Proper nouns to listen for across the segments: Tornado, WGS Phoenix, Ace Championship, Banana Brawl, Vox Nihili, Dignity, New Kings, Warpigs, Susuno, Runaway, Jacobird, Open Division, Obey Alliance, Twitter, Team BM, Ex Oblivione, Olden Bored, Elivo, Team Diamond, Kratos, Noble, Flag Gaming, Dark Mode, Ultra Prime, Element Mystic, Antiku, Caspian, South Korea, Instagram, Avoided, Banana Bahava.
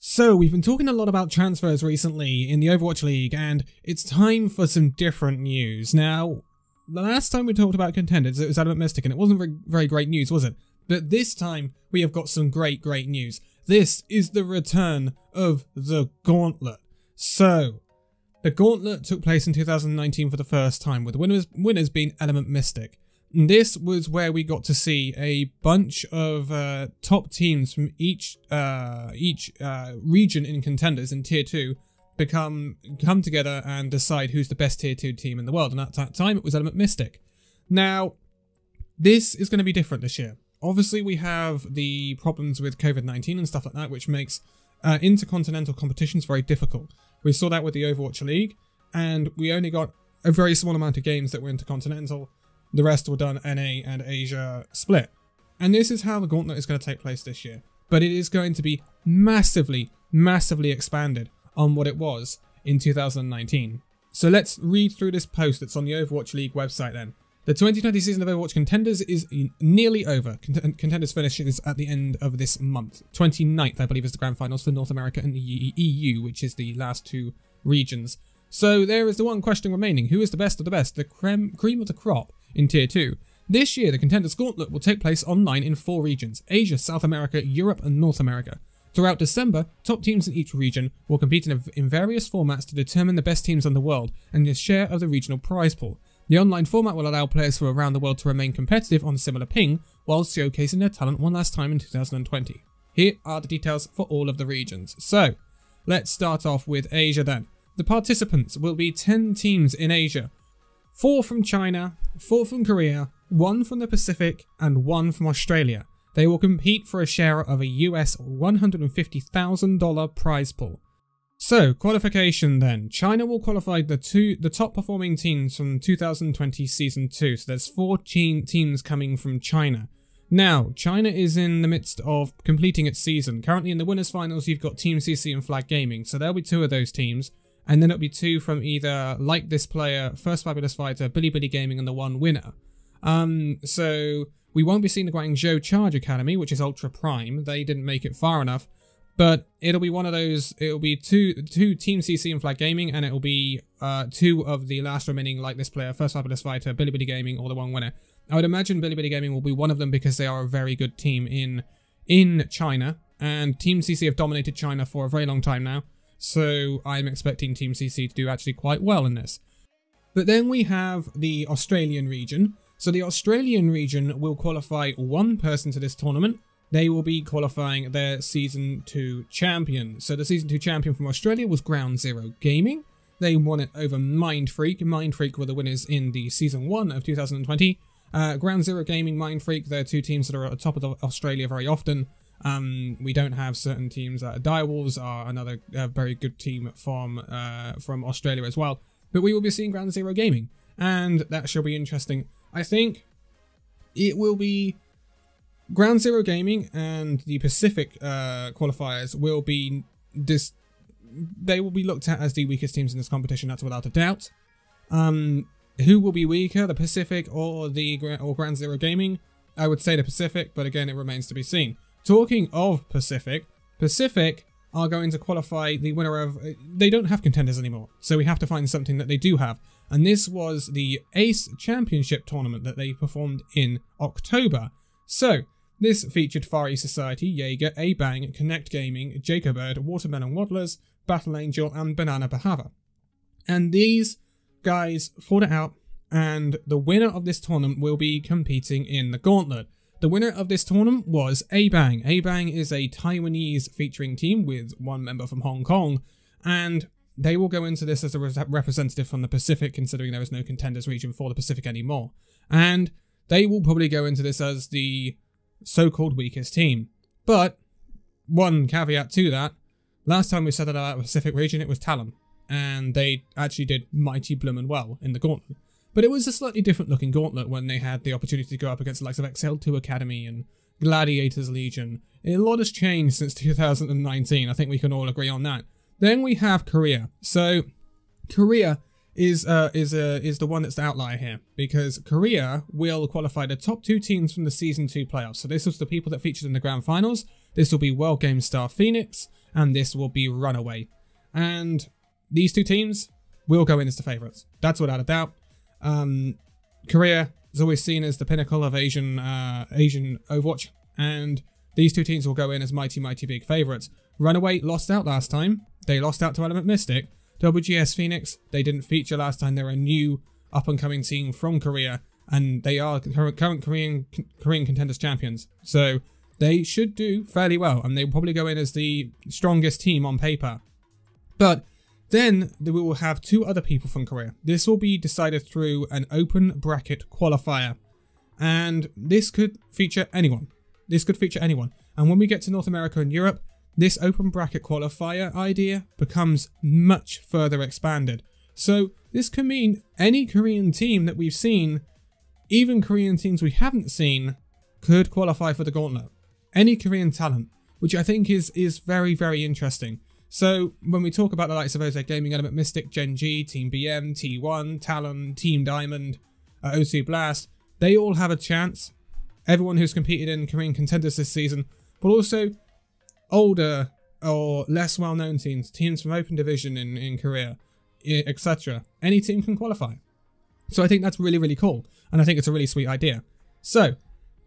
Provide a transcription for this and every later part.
So we've been talking a lot about transfers recently in the Overwatch League, and it's time for some different news. Now, the last time we talked about Contenders, it was Element Mystic, and it wasn't very great news, was it? But this time, we have got some great news. This is the return of the Gauntlet. So, the Gauntlet took place in 2019 for the first time, with the winners being Element Mystic. And this was where we got to see a bunch of top teams from each region in Contenders in Tier 2 come together and decide who's the best Tier 2 team in the world. And at that time, it was Element Mystic. Now, this is going to be different this year. Obviously, we have the problems with COVID-19 and stuff like that, which makes intercontinental competitions very difficult. We saw that with the Overwatch League, and we only got a very small amount of games that were intercontinental. The rest were done NA and Asia split. And this is how the Gauntlet is going to take place this year. But it is going to be massively expanded on what it was in 2019. So let's read through this post that's on the Overwatch League website then. The 2020 season of Overwatch Contenders is nearly over. Contenders finishes at the end of this month. 29th, I believe, is the grand finals for North America and the EU, which is the last two regions. So there is the one question remaining. Who is the best of the best? The cream of the crop in Tier 2. This year, the Contenders Gauntlet will take place online in 4 regions: Asia, South America, Europe, and North America. Throughout December, top teams in each region will compete in various formats to determine the best teams in the world and their share of the regional prize pool. The online format will allow players from around the world to remain competitive on a similar ping, while showcasing their talent one last time in 2020. Here are the details for all of the regions. So, let's start off with Asia then. The participants will be 10 teams in Asia, 4 from China, 4 from Korea, 1 from the Pacific, and 1 from Australia. They will compete for a share of a US $150,000 prize pool. So, qualification then. China will qualify the top performing teams from 2020 Season 2, so there's 14 teams coming from China. Now, China is in the midst of completing its season. Currently in the winners finals, you've got Team CC and Flag Gaming, so there'll be 2 of those teams. And then it'll be 2 from either Like This Player, First Fabulous Fighter, Bilibili Gaming, and the one winner. So we won't be seeing the Guangzhou Charge Academy, which is Ultra Prime. They didn't make it far enough, but it'll be one of those. It'll be two Team CC and Flag Gaming, and it'll be 2 of the last remaining Like This Player, First Fabulous Fighter, Bilibili Gaming, or the one winner. I would imagine Bilibili Gaming will be one of them because they are a very good team in China, and Team CC have dominated China for a very long time now. So I'm expecting Team CC to do actually quite well in this. But then we have the Australian region. So the Australian region will qualify 1 person to this tournament. They will be qualifying their Season 2 champion. So the Season 2 champion from Australia was Ground Zero Gaming. They won it over Mind Freak. Mind Freak were the winners in the Season 1 of 2020. Ground Zero Gaming, Mind Freak, they're 2 teams that are at the top of Australia very often. We don't have certain teams. Dire Wolves are another very good team from Australia as well. But we will be seeing Ground Zero Gaming, and that shall be interesting. I think it will be Ground Zero Gaming and the Pacific qualifiers will be this. They will be looked at as the weakest teams in this competition. That's without a doubt. Who will be weaker, the Pacific or Ground Zero Gaming? I would say the Pacific, but again, it remains to be seen. Talking of Pacific, Pacific are going to qualify the winner of... They don't have contenders anymore, so we have to find something that they do have. And this was the Ace Championship tournament that they performed in October. So, this featured Far East Society, Jaeger, A-Bang, Connect Gaming, Jacobird, Watermelon Waddlers, Battle Angel, and Banana Bahava. And these guys fought it out, and the winner of this tournament will be competing in the Gauntlet. The winner of this tournament was A-Bang. A-Bang is a Taiwanese featuring team with 1 member from Hong Kong, and they will go into this as a representative from the Pacific, considering there is no contenders region for the Pacific anymore. And they will probably go into this as the so-called weakest team. But one caveat to that, last time we said that about the Pacific region, it was Talon, and they actually did mighty bloomin' well in the Gauntlet. But it was a slightly different looking Gauntlet when they had the opportunity to go up against the likes of XL2 Academy and Gladiators Legion. A lot has changed since 2019, I think we can all agree on that. Then we have Korea. So, Korea is the one that's the outlier here, because Korea will qualify the top 2 teams from the Season 2 playoffs. So this was the people that featured in the grand finals. This will be World Game Star Phoenix, and this will be Runaway. And these two teams will go in as the favourites. That's without a doubt. Korea is always seen as the pinnacle of Asian Overwatch, and these two teams will go in as mighty, mighty big favourites. Runaway lost out last time. They lost out to Element Mystic. WGS Phoenix, they didn't feature last time. They're a new up-and-coming team from Korea, and they are current Korean Contenders champions. So they should do fairly well, and they'll probably go in as the strongest team on paper. But then we will have two other people from Korea. This will be decided through an open bracket qualifier, and this could feature anyone. This could feature anyone. And when we get to North America and Europe, this open bracket qualifier idea becomes much further expanded. So this could mean any Korean team that we've seen, even Korean teams we haven't seen, could qualify for the Gauntlet. Any Korean talent, which I think is very, very interesting. So when we talk about the likes of Obey Gaming, Element Mystic, Gen G, Team BM, T1, Talon, Team Diamond, OC Blast, they all have a chance. Everyone who's competed in Korean Contenders this season, but also older or less well-known teams, teams from open division in Korea, etc. Any team can qualify. So I think that's really, really cool. And I think it's a really sweet idea. So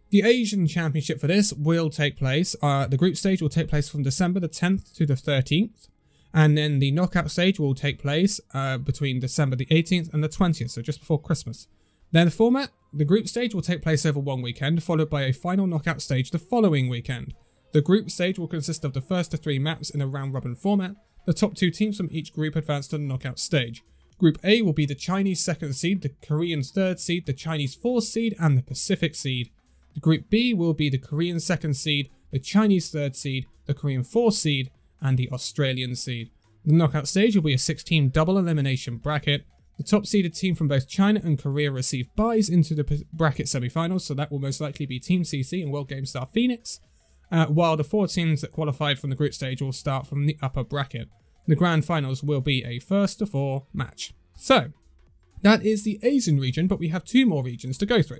the Asian Championship for this will take place. The group stage will take place from December the 10th to the 13th. And then the knockout stage will take place between December the 18th and the 20th. So just before Christmas. Then the format, the group stage will take place over one weekend, followed by a final knockout stage the following weekend. The group stage will consist of the first to three maps in a round-robin format. The top two teams from each group advance to the knockout stage. Group A will be the Chinese second seed, the Korean third seed, the Chinese fourth seed, and the Pacific seed. Group B will be the Korean second seed, the Chinese third seed, the Korean fourth seed, and the Australian seed. The knockout stage will be a 6-team double elimination bracket. The top-seeded team from both China and Korea receive byes into the bracket semi-finals, so that will most likely be Team CC and World Game Star Phoenix. While the four teams that qualified from the group stage will start from the upper bracket. The grand finals will be a 1st to 4 match. So, that is the Asian region, but we have two more regions to go through.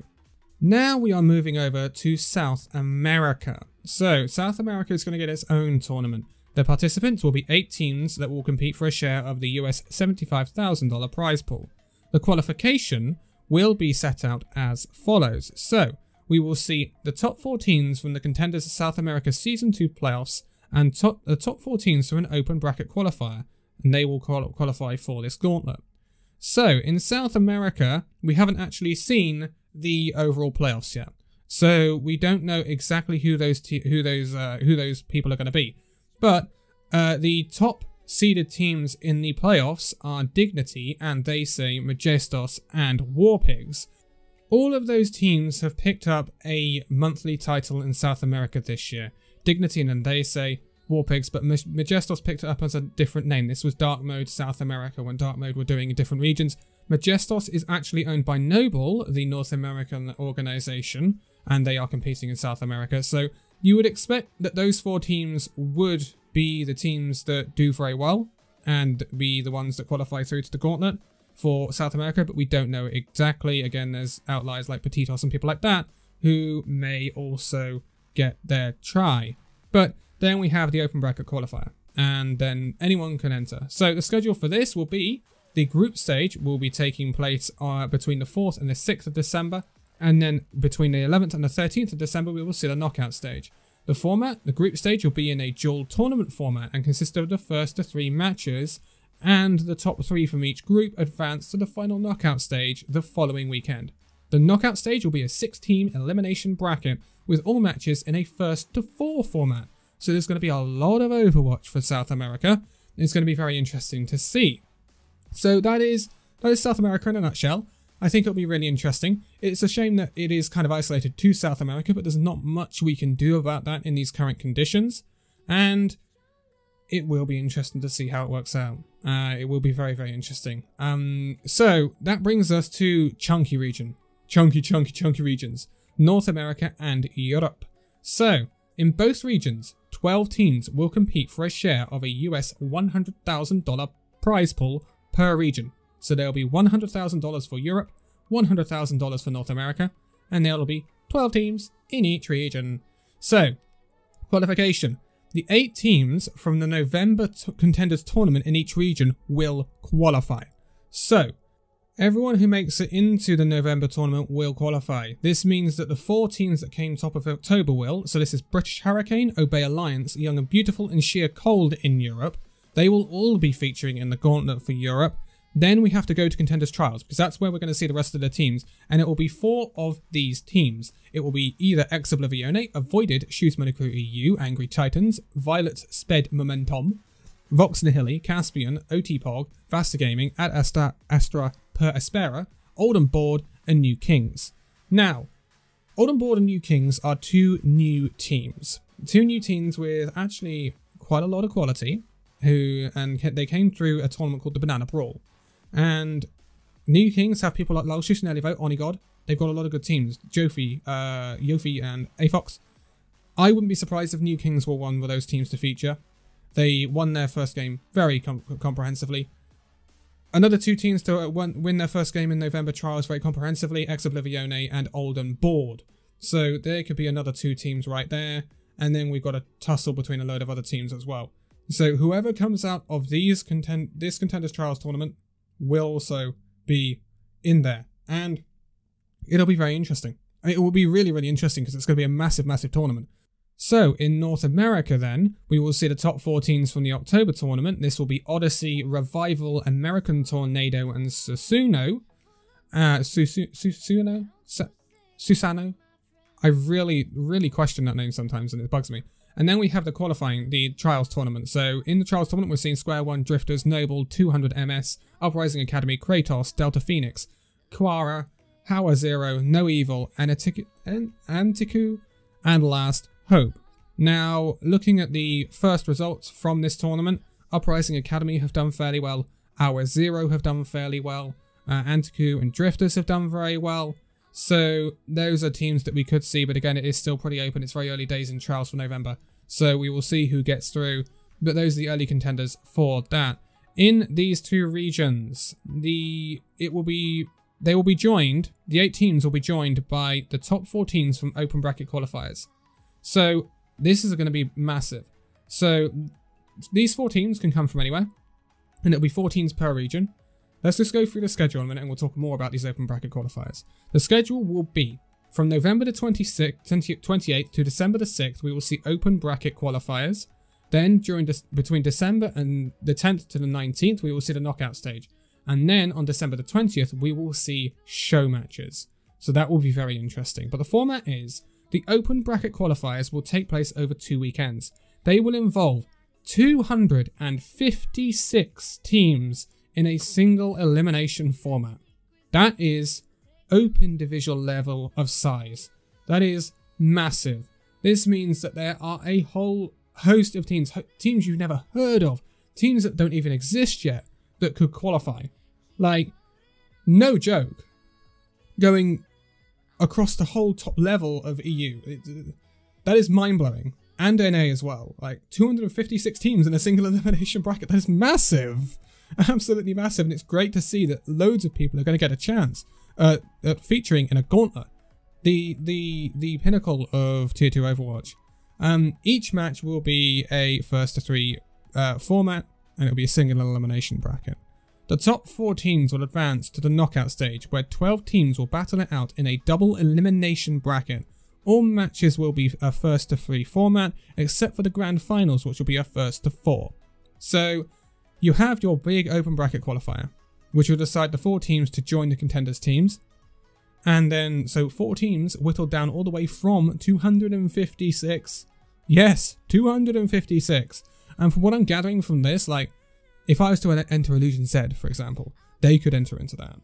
Now we are moving over to South America. So, South America is going to get its own tournament. The participants will be 8 teams that will compete for a share of the US $75,000 prize pool. The qualification will be set out as follows. So, we will see the top 4 teams from the Contenders of South America Season 2 playoffs and the top 4 teams from an open bracket qualifier, and they will qualify for this gauntlet. So, in South America, we haven't actually seen the overall playoffs yet. So, we don't know exactly who those people are going to be. But the top seeded teams in the playoffs are Dignity and they say Majestos and Warpigs. All of those teams have picked up a monthly title in South America this year. Dignity and they say Warpigs, but Majestos picked it up as a different name. This was Dark Mode South America when Dark Mode were doing different regions. Majestos is actually owned by Noble, the North American organization, and they are competing in South America. So you would expect that those 4 teams would be the teams that do very well and be the ones that qualify through to the gauntlet for South America, but we don't know exactly. Again, there's outliers like Petitos and people like that who may also get their try. But then we have the open bracket qualifier and then anyone can enter. So the schedule for this will be the group stage will be taking place between the 4th and the 6th of December, and then between the 11th and the 13th of December we will see the knockout stage. The format, the group stage will be in a dual tournament format and consist of the first to 3 matches, and the top 3 from each group advance to the final knockout stage the following weekend. The knockout stage will be a 6-team elimination bracket with all matches in a 1st to 4 format. So there's going to be a lot of Overwatch for South America. It's going to be very interesting to see. So that is South America in a nutshell. I think it'll be really interesting. It's a shame that it is kind of isolated to South America, but there's not much we can do about that in these current conditions. And it will be interesting to see how it works out. It will be very, very interesting. So that brings us to chunky region. Chunky regions. North America and Europe. So in both regions, 12 teams will compete for a share of a US $100,000 prize pool per region. So there'll be $100,000 for Europe, $100,000 for North America, and there'll be 12 teams in each region. So Qualification. The 8 teams from the November Contenders tournament in each region will qualify. So, everyone who makes it into the November tournament will qualify. This means that the 4 teams that came top of October will, so this is British Hurricane, Obey Alliance, Young and Beautiful and Sheer Cold in Europe. They will all be featuring in the Gauntlet for Europe. Then we have to go to Contenders Trials, because that's where we're going to see the rest of the teams, and it will be 4 of these teams. It will be either Ex Oblivione, Avoided, Shoes Monoku EU, Angry Titans, Violet, Sped, Momentum, Vox Nihili, Caspian, OTPOG, Vasta Gaming, Ad Astra Per Aspera, Olden Bored, and New Kings. Now, Olden Bored and New Kings are 2 new teams. 2 new teams with actually quite a lot of quality, and they came through a tournament called the Banana Brawl. And New Kings have people like Lalshus and Elivo, Onigod. They've got a lot of good teams. Jofi, Yofi and Afox. I wouldn't be surprised if New Kings were one of those teams to feature. They won their first game very comprehensively. Another 2 teams to win their first game in November trials very comprehensively, Ex Oblivione and Olden Bored. So there could be another 2 teams right there. And then we've got a tussle between a load of other teams as well. So whoever comes out of these this Contenders Trials tournament will also be in there, and it'll be very interesting. It will be really, really interesting because it's going to be a massive, massive tournament. So in North America then, we will see the top 4 teams from the October tournament. This will be Odyssey, Revival, American Tornado, and Susuno. Susano? I really, really question that name sometimes and it bugs me. And then we have the qualifying, the Trials Tournament. So in the Trials Tournament, we're seeing Square One, Drifters, Noble, 200MS, Uprising Academy, Kratos, Delta Phoenix, Quara, Power Zero, No Evil, Antiku, and last, Hope. Now, looking at the first results from this tournament, Uprising Academy have done fairly well, Hour Zero have done fairly well, Antiku and Drifters have done very well. So those are teams that we could see, but again, it is still pretty open. It's very early days in trials for November. So we will see who gets through, but those are the early contenders for that. In these 2 regions, the 8 teams will be joined by the top 4 teams from open bracket qualifiers. So this is going to be massive. So these 4 teams can come from anywhere, and it'll be 4 teams per region. Let's just go through the schedule in a minute and we'll talk more about these open bracket qualifiers. The schedule will be from November the 28th to December the 6th, we will see open bracket qualifiers. Then between December and the 10th to the 19th, we will see the knockout stage. And then on December the 20th, we will see show matches. So that will be very interesting. But the format is the open bracket qualifiers will take place over 2 weekends. They will involve 256 teams in a single elimination format. That is open division level of size. That is massive. This means that there are a whole host of teams you've never heard of, teams that don't even exist yet, that could qualify. Like, no joke, going across the whole top level of EU. That is mind-blowing. And NA as well. Like, 256 teams in a single elimination bracket. That is massive. Absolutely massive, and it's great to see that loads of people are going to get a chance at featuring in a gauntlet, the pinnacle of Tier 2 Overwatch. Each match will be a first to 3 format, and it'll be a single elimination bracket. The top 4 teams will advance to the knockout stage, where 12 teams will battle it out in a double elimination bracket. All matches will be a first to 3 format, except for the grand finals, which will be a first to 4. So you have your big open bracket qualifier, which will decide the 4 teams to join the contenders teams. And then, so 4 teams whittled down all the way from 256. Yes, 256. And from what I'm gathering from this, like, if I was to enter Illusion Z, for example, they could enter into that.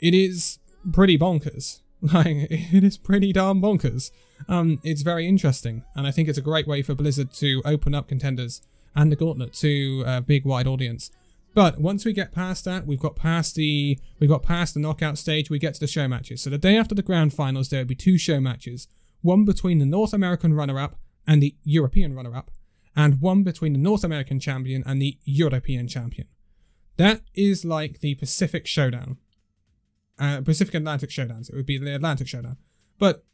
It is pretty bonkers. Like, it is pretty darn bonkers. It's very interesting. And I think it's a great way for Blizzard to open up contenders and the gauntlet to a big wide audience. But once we get past that, we've got past the knockout stage, we get to the show matches. So the day after the grand finals, there will be 2 show matches, one between the North American runner-up and the European runner-up, and one between the North American champion and the European champion. That is like the Pacific Showdown. Pacific Atlantic Showdowns, it would be the Atlantic Showdown. But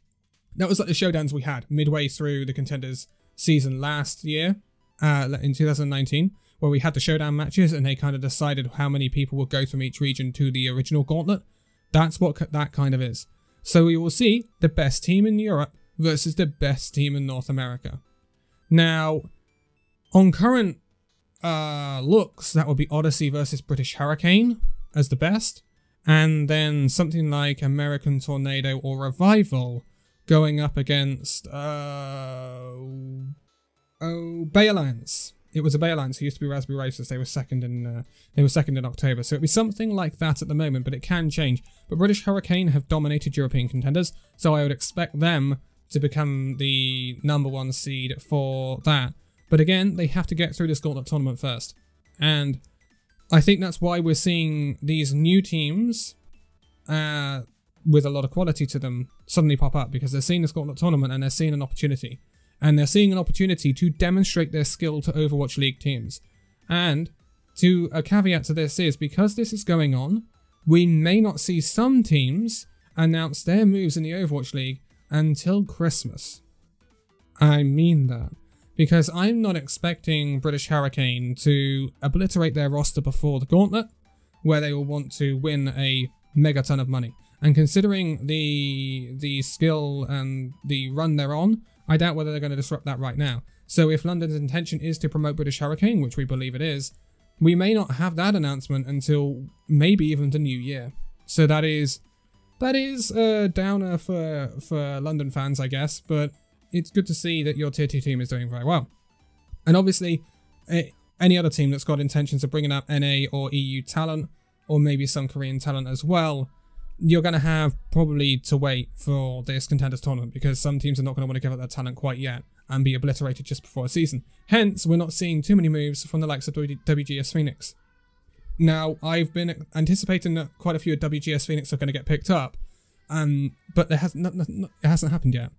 that was like the showdowns we had midway through the contenders season last year, in 2019, where we had the showdown matches and they kind of decided how many people would go from each region to the original gauntlet. That's what that kind of is. So we will see the best team in Europe versus the best team in North America. Now, on current looks, that would be Odyssey versus British Hurricane as the best, and then something like American Tornado or Revival going up against Obey Alliance. It was Obey Alliance who used to be Raspberry Racers. They were second in October, so it'd be something like that at the moment, but it can change. But British Hurricane have dominated European contenders, so I would expect them to become the #1 seed for that. But again, they have to get through this gauntlet tournament first, and I think that's why we're seeing these new teams with a lot of quality to them suddenly pop up, because they're seeing this gauntlet tournament and they're seeing an opportunity. And they're seeing an opportunity to demonstrate their skill to Overwatch League teams. And to a caveat to this is, because this is going on, we may not see some teams announce their moves in the Overwatch League until Christmas. I mean that. Because I'm not expecting British Hurricane to obliterate their roster before the Gauntlet, where they will want to win a megaton of money. And considering the skill and the run they're on, I doubt whether they're going to disrupt that right now. So if London's intention is to promote British Hurricane, which we believe it is, we may not have that announcement until maybe even the new year. So that is a downer for London fans, I guess, but it's good to see that your Tier 2 team is doing very well. And obviously, any other team that's got intentions of bringing up NA or EU talent, or maybe some Korean talent as well, you're going to have probably to wait for this contenders tournament, because some teams are not going to want to give up their talent quite yet and be obliterated just before a season. Hence, we're not seeing too many moves from the likes of WGS Phoenix. Now, I've been anticipating that quite a few of WGS Phoenix are going to get picked up, but it hasn't happened yet.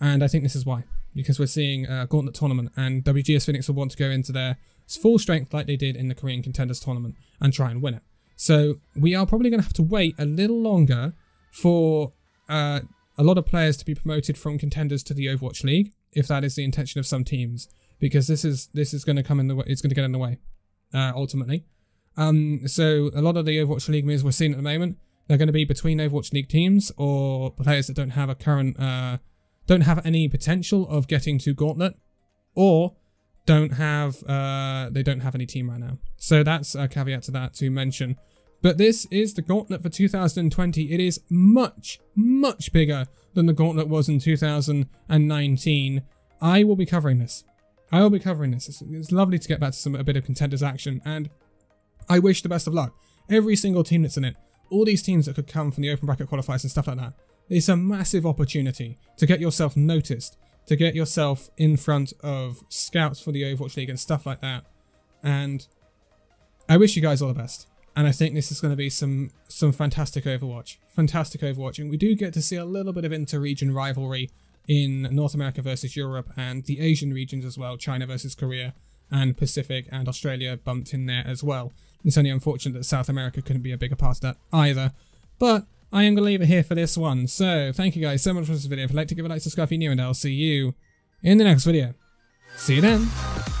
And I think this is why, because we're seeing a gauntlet tournament, and WGS Phoenix will want to go into their full strength like they did in the Korean contenders tournament and try and win it. So we are probably going to have to wait a little longer for a lot of players to be promoted from contenders to the Overwatch League, if that is the intention of some teams, because this is going to come in the way. It's going to get in the way ultimately. So a lot of the Overwatch League moves we're seeing at the moment, they're going to be between Overwatch League teams or players that don't have a current, don't have any potential of getting to Gauntlet, or they don't have any team right now. So that's a caveat to that to mention. But this is the Gauntlet for 2020. It is much, much bigger than the Gauntlet was in 2019. I will be covering this. It's lovely to get back to a bit of contenders action, and I wish the best of luck. Every single team that's in it, all these teams that could come from the open bracket qualifiers and stuff like that, it's a massive opportunity to get yourself noticed, to get yourself in front of scouts for the Overwatch League and stuff like that. And I wish you guys all the best. And I think this is going to be some fantastic Overwatch. And we do get to see a little bit of inter-region rivalry in North America versus Europe and the Asian regions as well. China versus Korea and Pacific and Australia bumped in there as well. It's only unfortunate that South America couldn't be a bigger part of that either. But I am going to leave it here for this one. So thank you guys so much for this video. If you'd like to give a like, subscribe if you're new, and I'll see you in the next video. See you then.